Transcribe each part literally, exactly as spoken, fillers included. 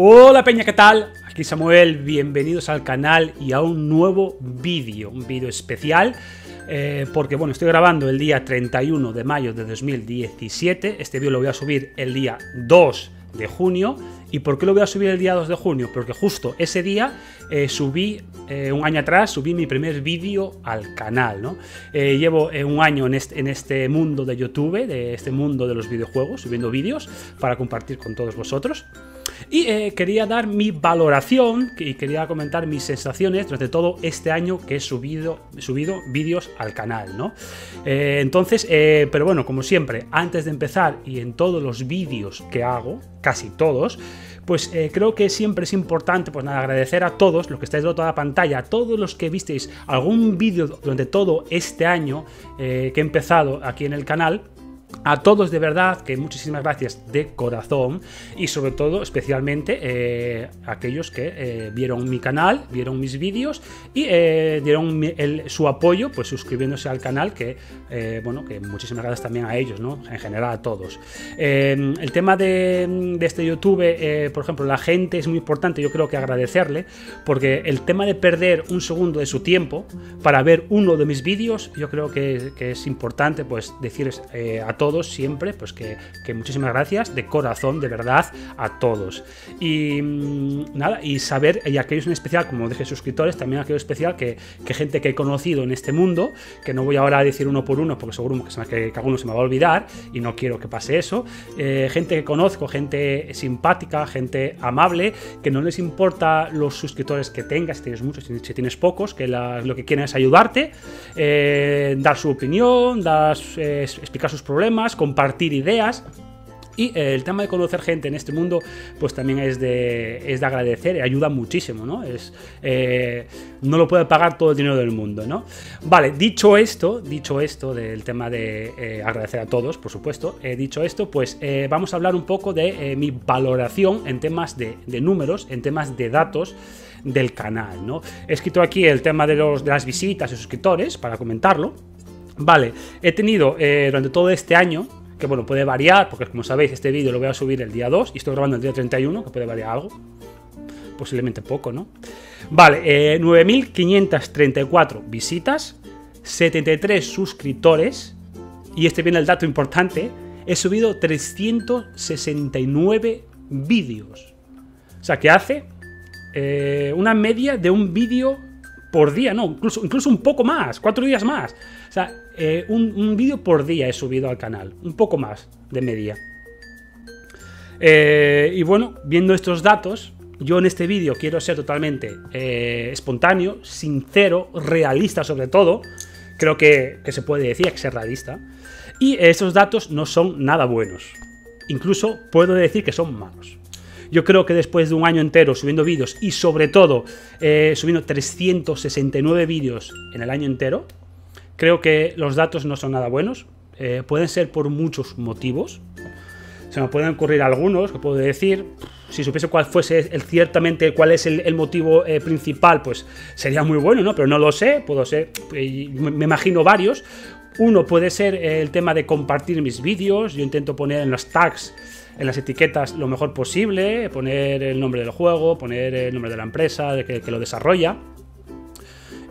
Hola peña, ¿qué tal? Aquí Samuel, bienvenidos al canal y a un nuevo vídeo, un vídeo especial, eh, porque bueno, estoy grabando el día treinta y uno de mayo de dos mil diecisiete, este vídeo lo voy a subir el día dos de junio. ¿Y por qué lo voy a subir el día dos de junio? Porque justo ese día eh, subí, eh, un año atrás, subí mi primer vídeo al canal, ¿no? Eh, llevo eh, un año en este, en este mundo de YouTube, de este mundo de los videojuegos, subiendo vídeos para compartir con todos vosotros. Y eh, quería dar mi valoración y quería comentar mis sensaciones durante todo este año que he subido, subido vídeos al canal, ¿no? Eh, entonces, eh, pero bueno, como siempre, antes de empezar y en todos los vídeos que hago, casi todos, pues eh, creo que siempre es importante, pues nada, agradecer a todos los que estáis de toda la pantalla, a todos los que visteis algún vídeo durante todo este año eh, que he empezado aquí en el canal. A todos de verdad, que muchísimas gracias de corazón, y sobre todo, especialmente, eh, aquellos que eh, vieron mi canal, vieron mis vídeos y eh, dieron mi, el, su apoyo, pues suscribiéndose al canal, que eh, bueno, que muchísimas gracias también a ellos, ¿no? En general a todos. Eh, el tema de, de este YouTube, eh, por ejemplo, la gente es muy importante, yo creo que agradecerle, porque el tema de perder un segundo de su tiempo para ver uno de mis vídeos, yo creo que, que es importante, pues decirles eh, a todos siempre, pues que, que muchísimas gracias de corazón, de verdad, a todos. Y nada, y saber, y aquellos en especial, como dije, suscriptores, también aquellos especial que, que gente que he conocido en este mundo, que no voy ahora a decir uno por uno porque seguro que, se me, que, que alguno se me va a olvidar y no quiero que pase eso. Eh, gente que conozco, gente simpática, gente amable, que no les importa los suscriptores que tengas, si tienes muchos, si tienes pocos, que la, lo que quieren es ayudarte, eh, dar su opinión, dar, eh, explicar sus problemas, compartir ideas. Y el tema de conocer gente en este mundo, pues también es de, es de agradecer, ayuda muchísimo, ¿no? Es, eh, no lo puede pagar todo el dinero del mundo, ¿no? Vale, dicho esto, dicho esto del tema de eh, agradecer a todos, por supuesto, eh, dicho esto, pues eh, vamos a hablar un poco de eh, mi valoración en temas de, de números, en temas de datos del canal, ¿no? He escrito aquí el tema de, los, de las visitas y suscriptores para comentarlo. Vale, he tenido eh, durante todo este año, que bueno, puede variar, porque como sabéis, este vídeo lo voy a subir el día dos y estoy grabando el día treinta y uno, que puede variar algo, posiblemente poco, ¿no? Vale, eh, nueve mil quinientas treinta y cuatro visitas, setenta y tres suscriptores, y este viene el dato importante, he subido trescientos sesenta y nueve vídeos. O sea, que hace eh, una media de un vídeo por día, no, incluso, incluso un poco más, cuatro días más. O sea, eh, un, un vídeo por día he subido al canal, un poco más de media. Eh, y bueno, viendo estos datos, yo en este vídeo quiero ser totalmente eh, espontáneo, sincero, realista sobre todo. Creo que, que se puede decir que ser realista. Y estos datos no son nada buenos. Incluso puedo decir que son malos. Yo creo que después de un año entero subiendo vídeos y sobre todo eh, subiendo trescientos sesenta y nueve vídeos en el año entero, creo que los datos no son nada buenos. Eh, pueden ser por muchos motivos. Se me pueden ocurrir algunos que puedo decir. Si supiese cuál fuese el, ciertamente cuál es el, el motivo eh, principal, pues sería muy bueno, ¿no? Pero no lo sé, puedo ser, eh, me imagino varios. Uno puede ser el tema de compartir mis vídeos. Yo intento poner en los tags, en las etiquetas, lo mejor posible, poner el nombre del juego, poner el nombre de la empresa de que, que lo desarrolla,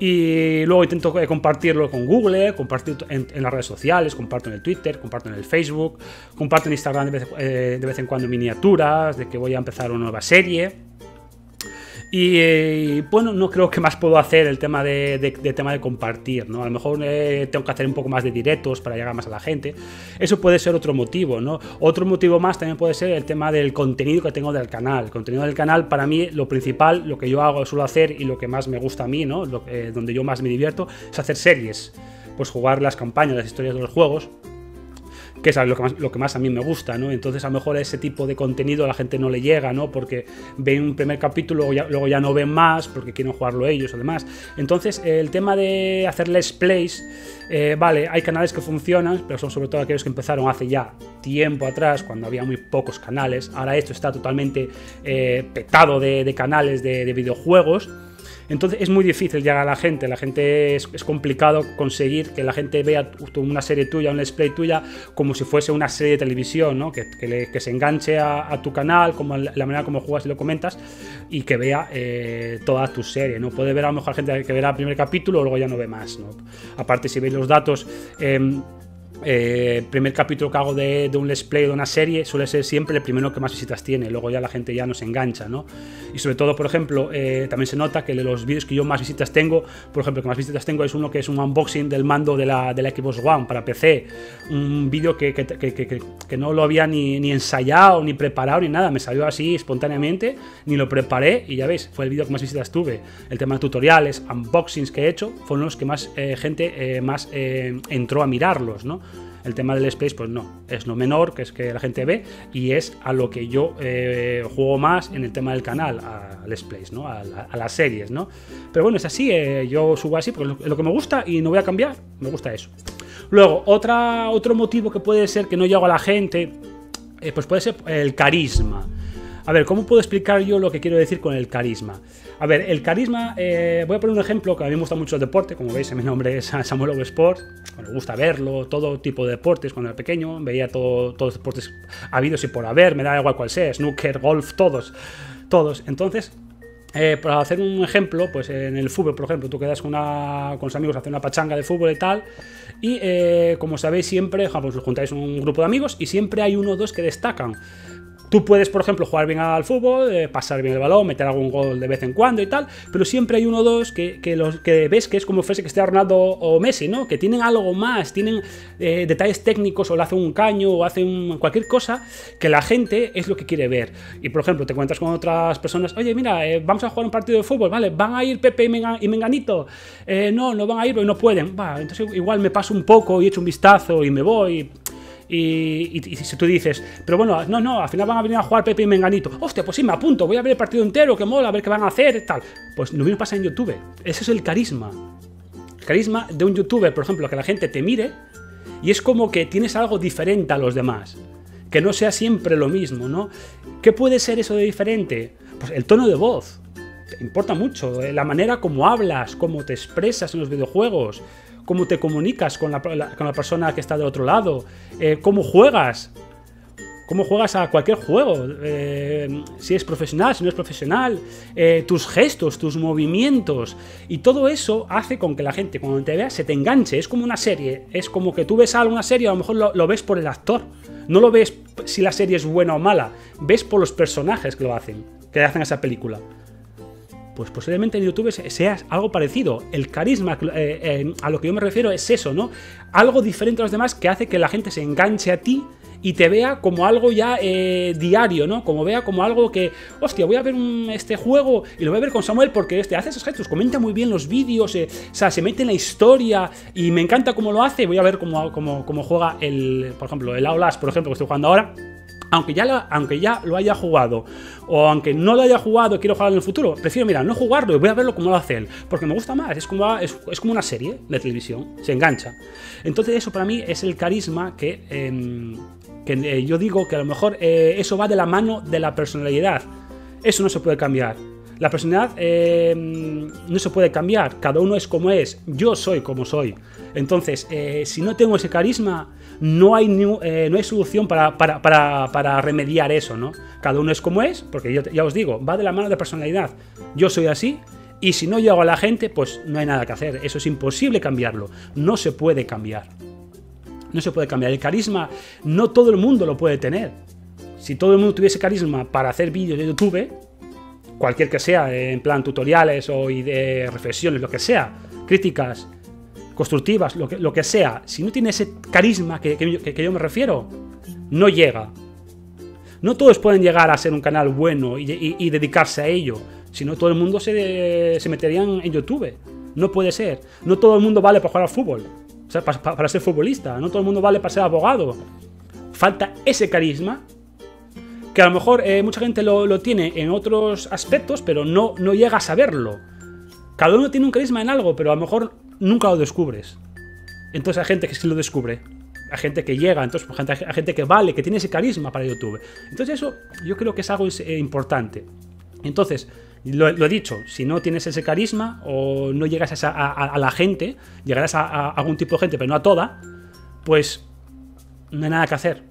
y luego intento compartirlo con Google, compartir en, en las redes sociales, comparto en el Twitter, comparto en el Facebook, comparto en Instagram de vez, eh, de vez en cuando miniaturas de que voy a empezar una nueva serie. Y, y bueno, no creo que más puedo hacer el tema de, de, de, tema de compartir, ¿no? A lo mejor eh, tengo que hacer un poco más de directos para llegar más a la gente. Eso puede ser otro motivo, ¿no? Otro motivo más también puede ser el tema del contenido que tengo del canal. El contenido del canal, para mí, lo principal, lo que yo hago, suelo hacer y lo que más me gusta a mí, ¿no? Lo, eh, donde yo más me divierto, es hacer series. Pues jugar las campañas, las historias de los juegos, que es lo que, más, lo que más a mí me gusta, ¿no? Entonces a lo mejor ese tipo de contenido a la gente no le llega, ¿no? Porque ven un primer capítulo, luego ya, luego ya no ven más porque quieren jugarlo ellos o demás. Entonces el tema de hacer let's plays, eh, vale, hay canales que funcionan, pero son sobre todo aquellos que empezaron hace ya tiempo atrás, cuando había muy pocos canales. Ahora esto está totalmente eh, petado de, de canales de, de videojuegos. Entonces es muy difícil llegar a la gente, la gente es, es complicado conseguir que la gente vea una serie tuya, un let's play tuya, como si fuese una serie de televisión, ¿no? Que, que, le, que se enganche a, a tu canal, como la, la manera como juegas y lo comentas, y que vea eh, todas tus series, ¿no? Puede ver a lo mejor gente que verá el primer capítulo o luego ya no ve más, ¿no? Aparte, si veis los datos... Eh, Eh, primer capítulo que hago de, de un let's play, de una serie, suele ser siempre el primero que más visitas tiene, luego ya la gente ya nos engancha, ¿no? Y sobre todo, por ejemplo, eh, también se nota que de los vídeos que yo más visitas tengo, por ejemplo, que más visitas tengo es uno que es un unboxing del mando de la, de la Xbox One para P C, un vídeo que, que, que, que, que no lo había ni, ni ensayado, ni preparado, ni nada, me salió así espontáneamente, ni lo preparé, y ya veis, fue el vídeo que más visitas tuve. El tema de tutoriales, unboxings que he hecho, fueron los que más eh, gente eh, más eh, entró a mirarlos, ¿no? El tema del Space, pues no, es lo menor, que es que la gente ve, y es a lo que yo eh, juego más en el tema del canal, al Space, ¿no? A, la, a las series, ¿no? Pero bueno, es así, eh, yo subo así porque es lo que me gusta y no voy a cambiar, me gusta eso. Luego, otra, otro motivo que puede ser que no llego a la gente, eh, pues puede ser el carisma. A ver, ¿cómo puedo explicar yo lo que quiero decir con el carisma? A ver, el carisma, eh, voy a poner un ejemplo, que a mí me gusta mucho el deporte, como veis, mi nombre es SamueLoveSport, me gusta verlo, todo tipo de deportes, cuando era pequeño, veía todo, todos los deportes habidos y por haber, me da igual cuál sea, snooker, golf, todos, todos, entonces... Eh, para hacer un ejemplo, pues en el fútbol, por ejemplo, tú quedas con, una, con tus amigos a hacer una pachanga de fútbol y tal, y eh, como sabéis siempre, pues, os juntáis un grupo de amigos y siempre hay uno o dos que destacan. Tú puedes, por ejemplo, jugar bien al fútbol, eh, pasar bien el balón, meter algún gol de vez en cuando y tal, pero siempre hay uno o dos que, que, los, que ves que es como fuese que esté Ronaldo o Messi, ¿no? Que tienen algo más, tienen eh, detalles técnicos, o le hacen un caño o hacen cualquier cosa que la gente es lo que quiere ver. Y, por ejemplo, te encuentras con otras personas, oye, mira, eh, vamos a jugar un partido de fútbol, ¿vale? ¿Van a ir Pepe y Menganito? Eh, no, no van a ir porque no pueden. Va, entonces igual me paso un poco y echo un vistazo y me voy... Y, y, y si tú dices, pero bueno, no, no, al final van a venir a jugar Pepe y Menganito. Hostia, pues sí, me apunto, voy a ver el partido entero, que mola, a ver qué van a hacer, tal. Pues lo mismo pasa en YouTube. Ese es el carisma. El carisma de un youtuber, por ejemplo, que la gente te mire y es como que tienes algo diferente a los demás. Que no sea siempre lo mismo, ¿no? ¿Qué puede ser eso de diferente? Pues el tono de voz. Te importa mucho. Eh, la manera como hablas, cómo te expresas en los videojuegos. Cómo te comunicas con la, la, con la persona que está del otro lado, eh, cómo juegas, cómo juegas a cualquier juego, eh, si es profesional, si no es profesional, eh, tus gestos, tus movimientos, y todo eso hace con que la gente cuando te vea se te enganche, es como una serie, es como que tú ves algo, una serie, a lo mejor lo, lo ves por el actor, no lo ves si la serie es buena o mala, ves por los personajes que lo hacen, que hacen esa película. Pues posiblemente en YouTube sea algo parecido. El carisma, eh, eh, a lo que yo me refiero es eso, ¿no? Algo diferente a los demás que hace que la gente se enganche a ti y te vea como algo ya eh, diario, ¿no? Como vea como algo que, hostia, voy a ver un, este juego y lo voy a ver con Samuel porque este hace esos gestos, comenta muy bien los vídeos, eh, o sea, se mete en la historia y me encanta cómo lo hace. Voy a ver cómo, cómo, cómo juega el, por ejemplo, el Outlast, por ejemplo, que estoy jugando ahora. Aunque ya, la, aunque ya lo haya jugado, o aunque no lo haya jugado y quiero jugarlo en el futuro, prefiero, mira, no jugarlo y voy a verlo como lo hace él, porque me gusta más, es como, es, es como una serie de televisión, se engancha. Entonces eso para mí es el carisma que, eh, que eh, yo digo que a lo mejor eh, eso va de la mano de la personalidad, eso no se puede cambiar. La personalidad eh, no se puede cambiar, cada uno es como es, yo soy como soy. Entonces, eh, si no tengo ese carisma, no hay, eh, no hay solución para, para, para, para remediar eso, ¿no? Cada uno es como es, porque yo, ya os digo, va de la mano de personalidad. Yo soy así y si no llego a la gente, pues no hay nada que hacer. Eso es imposible cambiarlo, no se puede cambiar. No se puede cambiar. El carisma no todo el mundo lo puede tener. Si todo el mundo tuviese carisma para hacer vídeos de YouTube... cualquier que sea, en plan tutoriales o de reflexiones, lo que sea, críticas constructivas, lo que, lo que sea, si no tiene ese carisma que, que, que yo me refiero, no llega. No todos pueden llegar a ser un canal bueno y, y, y dedicarse a ello, sino todo el mundo se, se metería en YouTube. No puede ser. No todo el mundo vale para jugar al fútbol, o sea, para, para ser futbolista, no todo el mundo vale para ser abogado. Falta ese carisma. Que a lo mejor eh, mucha gente lo, lo tiene en otros aspectos, pero no, no llega a saberlo. Cada uno tiene un carisma en algo, pero a lo mejor nunca lo descubres. Entonces hay gente que sí lo descubre. Hay gente que llega, entonces hay gente que vale, que tiene ese carisma para YouTube. Entonces eso yo creo que es algo eh, importante. Entonces, Lo, lo he dicho, si no tienes ese carisma o no llegas a, esa, a, a la gente, llegarás a, a algún tipo de gente, pero no a toda, pues no hay nada que hacer.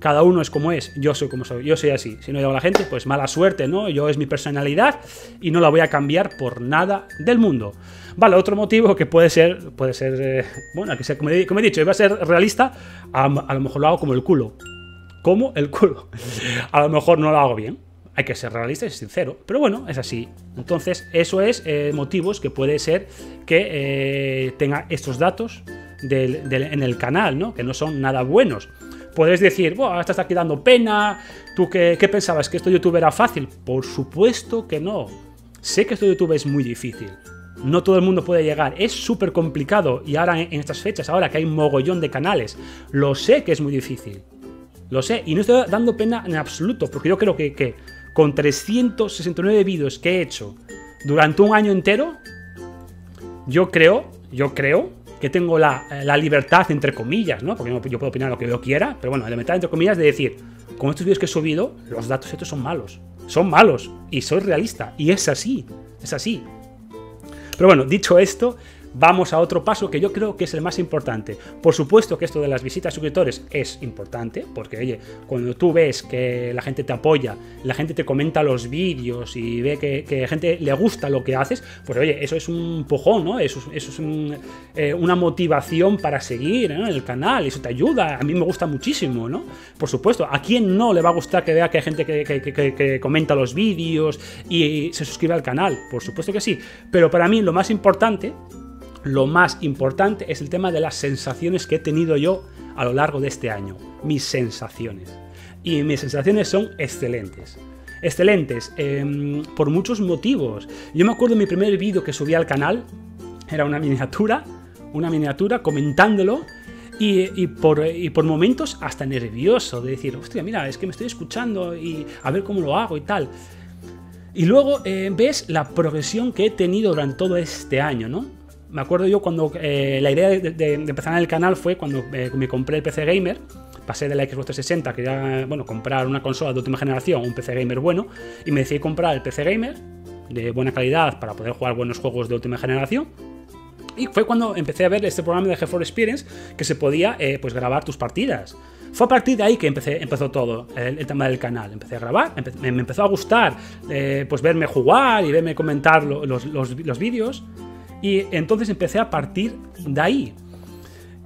Cada uno es como es, yo soy como soy, yo soy así. Si no llego a la gente, pues mala suerte, ¿no? Yo es mi personalidad y no la voy a cambiar por nada del mundo. Vale, otro motivo que puede ser, puede ser, eh, bueno, que sea, como, he, como he dicho, iba a ser realista, a, a lo mejor lo hago como el culo. Como el culo. A lo mejor no lo hago bien. Hay que ser realista y sincero, pero bueno, es así. Entonces, eso es eh, motivos que puede ser que eh, tenga estos datos del, del, en el canal, ¿no? Que no son nada buenos. Puedes decir, bueno, estás aquí dando pena, ¿tú qué, qué pensabas? ¿Que esto de YouTube era fácil? Por supuesto que no. Sé que esto de YouTube es muy difícil. No todo el mundo puede llegar, es súper complicado y ahora en estas fechas, ahora que hay un mogollón de canales, lo sé que es muy difícil. Lo sé, y no estoy dando pena en absoluto, porque yo creo que... que con trescientos sesenta y nueve vídeos que he hecho durante un año entero, yo creo, yo creo que tengo la, la libertad, entre comillas, ¿no? Porque yo puedo opinar lo que yo quiera, pero bueno, la libertad, entre comillas, de decir, con estos vídeos que he subido, los datos estos son malos. Son malos. Y soy realista. Y es así. Es así. Pero bueno, dicho esto, vamos a otro paso que yo creo que es el más importante. Por supuesto que esto de las visitas a suscriptores es importante, porque oye, cuando tú ves que la gente te apoya, la gente te comenta los vídeos y ve que, que la gente le gusta lo que haces, pues oye, eso es un empujón, ¿no? Eso, eso es un, eh, una motivación para seguir, ¿no? El canal, eso te ayuda, a mí me gusta muchísimo, ¿no? Por supuesto, ¿a quién no le va a gustar que vea que hay gente que, que, que, que comenta los vídeos y, y se suscribe al canal? Por supuesto que sí, pero para mí lo más importante... Lo más importante es el tema de las sensaciones que he tenido yo a lo largo de este año. Mis sensaciones. Y mis sensaciones son excelentes. Excelentes, eh, por muchos motivos. Yo me acuerdo de mi primer vídeo que subí al canal. Era una miniatura, una miniatura comentándolo. Y, y, por, y por momentos hasta nervioso de decir, hostia, mira, es que me estoy escuchando y a ver cómo lo hago y tal. Y luego eh, ves la progresión que he tenido durante todo este año, ¿no? Me acuerdo yo cuando eh, la idea de, de, de empezar en el canal fue cuando eh, me compré el P C Gamer, pasé de la Xbox trescientos sesenta, quería bueno, comprar una consola de última generación, un P C Gamer bueno, y me decidí comprar el P C Gamer de buena calidad para poder jugar buenos juegos de última generación. Y fue cuando empecé a ver este programa de GeForce Experience que se podía eh, pues grabar tus partidas. Fue a partir de ahí que empecé, empezó todo el, el tema del canal. Empecé a grabar, empe me, me empezó a gustar eh, pues verme jugar y verme comentar lo, los, los, los vídeos. Y entonces empecé a partir de ahí.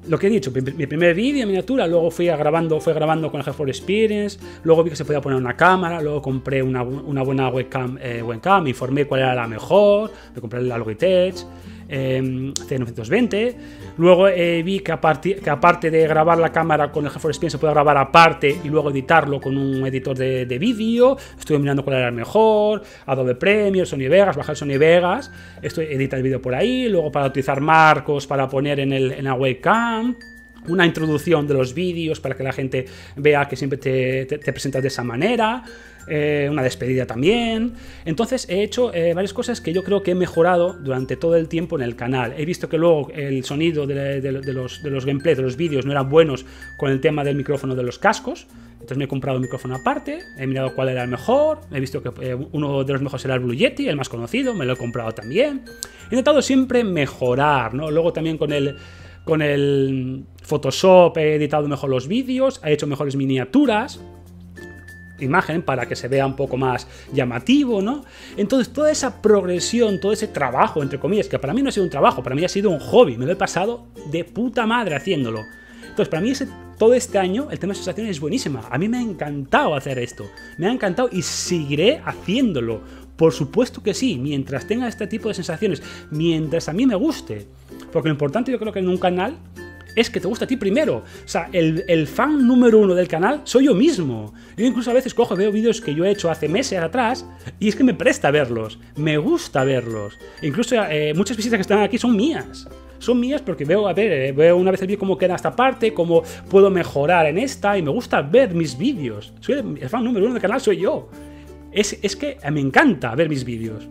Lo que he dicho, mi primer vídeo, miniatura, luego fui grabando, fui grabando con el GeForce Experience, luego vi que se podía poner una cámara, luego compré una, una buena webcam, eh, webcam, me informé cuál era la mejor, me compré la Logitech eh, C novecientos veinte, luego eh, vi que, aparte, que aparte de grabar la cámara con el GeForce Experience se podía grabar aparte y luego editarlo con un editor de, de vídeo, estuve mirando cuál era el mejor, Adobe Premiere, Sony Vegas, bajar Sony Vegas, esto edita el vídeo por ahí, luego para utilizar marcos para poner en, el, en la webcam, una introducción de los vídeos para que la gente vea que siempre te, te, te presentas de esa manera, eh, una despedida también. Entonces he hecho eh, varias cosas que yo creo que he mejorado durante todo el tiempo en el canal. He visto que luego el sonido de, de, de los, de los gameplays, de los vídeos, no eran buenos con el tema del micrófono de los cascos. Entonces me he comprado un micrófono aparte, he mirado cuál era el mejor, he visto que eh, uno de los mejores era el Blue Yeti, el más conocido, me lo he comprado también. He intentado siempre mejorar, ¿no? Luego también con el Con el Photoshop he editado mejor los vídeos, he hecho mejores miniaturas, imagen para que se vea un poco más llamativo, ¿no? Entonces toda esa progresión, todo ese trabajo, entre comillas, que para mí no ha sido un trabajo, para mí ha sido un hobby, me lo he pasado de puta madre haciéndolo. Entonces para mí ese, todo este año el tema de sensaciones es buenísima, a mí me ha encantado hacer esto, me ha encantado y seguiré haciéndolo, por supuesto que sí, mientras tenga este tipo de sensaciones, mientras a mí me guste. Porque lo importante yo creo que en un canal es que te gusta a ti primero. O sea, el, el fan número uno del canal soy yo mismo. Yo incluso a veces cojo, veo vídeos que yo he hecho hace meses atrás y es que me presta verlos. Me gusta verlos. E incluso eh, muchas visitas que están aquí son mías. Son mías porque veo, a ver, eh, veo una vez el vídeo cómo queda esta parte, cómo puedo mejorar en esta y me gusta ver mis vídeos. Soy el, el fan número uno del canal soy yo. Es, es que me encanta ver mis vídeos.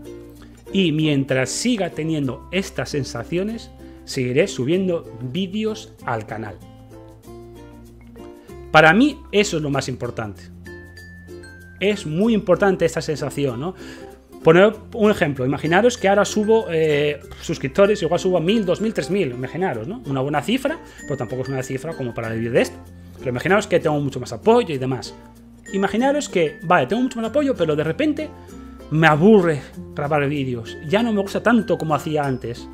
Y mientras siga teniendo estas sensaciones, seguiré subiendo vídeos al canal. Para mí eso es lo más importante. Es muy importante esta sensación, ¿no? Poner un ejemplo, imaginaros que ahora subo eh, suscriptores, igual subo a mil, dos mil, tres mil, imaginaros, ¿no? Una buena cifra, pero tampoco es una cifra como para vivir de esto. Pero imaginaros que tengo mucho más apoyo y demás. Imaginaros que, vale, tengo mucho más apoyo, pero de repente me aburre grabar vídeos. Ya no me gusta tanto como hacía antes.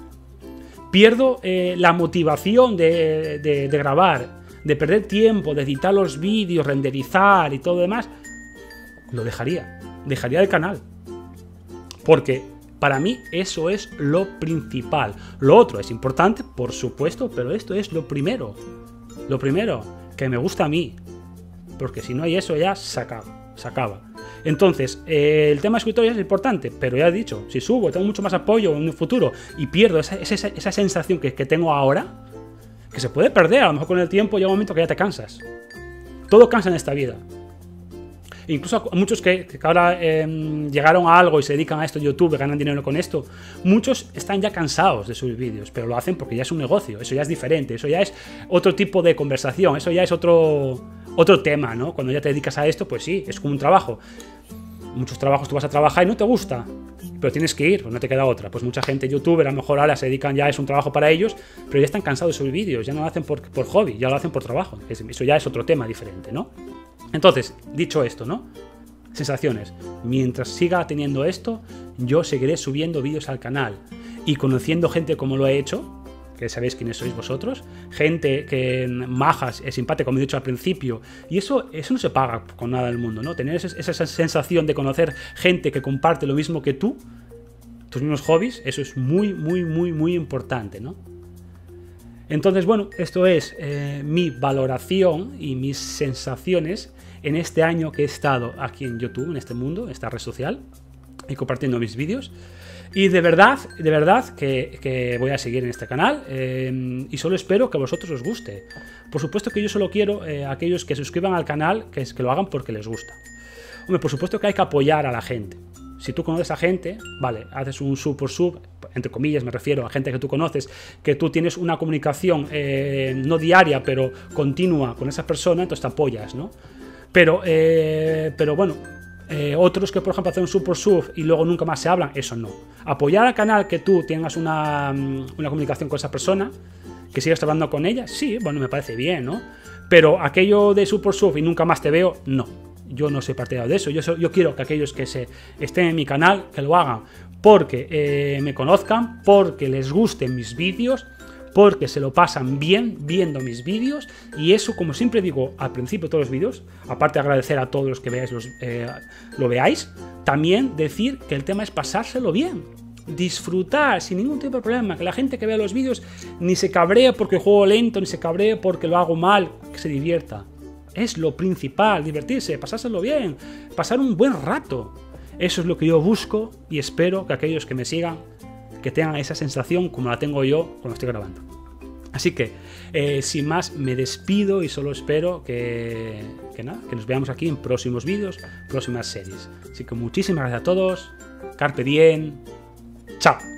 Pierdo eh, la motivación de, de, de grabar, de perder tiempo, de editar los vídeos, renderizar y todo lo demás. Lo dejaría, dejaría el canal. Porque para mí eso es lo principal. Lo otro es importante, por supuesto, pero esto es lo primero. Lo primero, que me gusta a mí. Porque si no hay eso ya se acaba. Se acaba. Entonces, eh, el tema de suscriptores es importante, pero ya he dicho, si subo, tengo mucho más apoyo en el futuro y pierdo esa, esa, esa sensación que, que tengo ahora, que se puede perder, a lo mejor con el tiempo llega un momento que ya te cansas. Todo cansa en esta vida. Incluso a muchos que, que ahora eh, llegaron a algo y se dedican a esto, YouTube, ganan dinero con esto, muchos están ya cansados de sus vídeos, pero lo hacen porque ya es un negocio, eso ya es diferente, eso ya es otro tipo de conversación, eso ya es otro, otro tema, ¿no? Cuando ya te dedicas a esto, pues sí, es como un trabajo. Muchos trabajos tú vas a trabajar y no te gusta, pero tienes que ir, pues no te queda otra. Pues mucha gente, youtuber, a lo mejor ahora se dedican, ya es un trabajo para ellos, pero ya están cansados de sus vídeos, ya no lo hacen por, por hobby, ya lo hacen por trabajo. Eso ya es otro tema diferente, ¿no? Entonces, dicho esto, ¿no? Sensaciones. Mientras siga teniendo esto, yo seguiré subiendo vídeos al canal y conociendo gente como lo he hecho, que sabéis quiénes sois vosotros, gente que majas, es simpática, como he dicho al principio, y eso, eso no se paga con nada del mundo, ¿no? Tener esa, esa sensación de conocer gente que comparte lo mismo que tú, tus mismos hobbies, eso es muy, muy, muy, muy importante, ¿no? Entonces, bueno, esto es eh, mi valoración y mis sensaciones en este año que he estado aquí en YouTube, en este mundo, en esta red social, y compartiendo mis vídeos. Y de verdad, de verdad que, que voy a seguir en este canal eh, y solo espero que a vosotros os guste. Por supuesto que yo solo quiero eh, a aquellos que se suscriban al canal, que, es, que lo hagan porque les gusta. Hombre, por supuesto que hay que apoyar a la gente. Si tú conoces a gente, vale, haces un sub por sub, entre comillas me refiero a gente que tú conoces, que tú tienes una comunicación eh, no diaria, pero continua con esa persona, entonces te apoyas, ¿no? Pero, eh, pero bueno, eh, otros que por ejemplo hacen un sub por sub y luego nunca más se hablan, eso no. Apoyar al canal que tú tengas una, una comunicación con esa persona, que sigas hablando con ella, sí, bueno, me parece bien, ¿no? Pero aquello de sub por sub y nunca más te veo, no. Yo no soy partidario de eso, yo, yo quiero que aquellos que se estén en mi canal, que lo hagan porque eh, me conozcan, porque les gusten mis vídeos, porque se lo pasan bien viendo mis vídeos. Y eso, como siempre digo al principio de todos los vídeos, aparte de agradecer a todos los que veáis los, eh, lo veáis, también decir que el tema es pasárselo bien, disfrutar sin ningún tipo de problema, que la gente que vea los vídeos ni se cabree porque juego lento, ni se cabree porque lo hago mal, que se divierta. Es lo principal, divertirse, pasárselo bien, pasar un buen rato. Eso es lo que yo busco y espero que aquellos que me sigan, que tengan esa sensación como la tengo yo cuando estoy grabando. Así que, eh, sin más, me despido y solo espero que, que, nada, que nos veamos aquí en próximos vídeos, próximas series. Así que muchísimas gracias a todos, carpe diem, chao.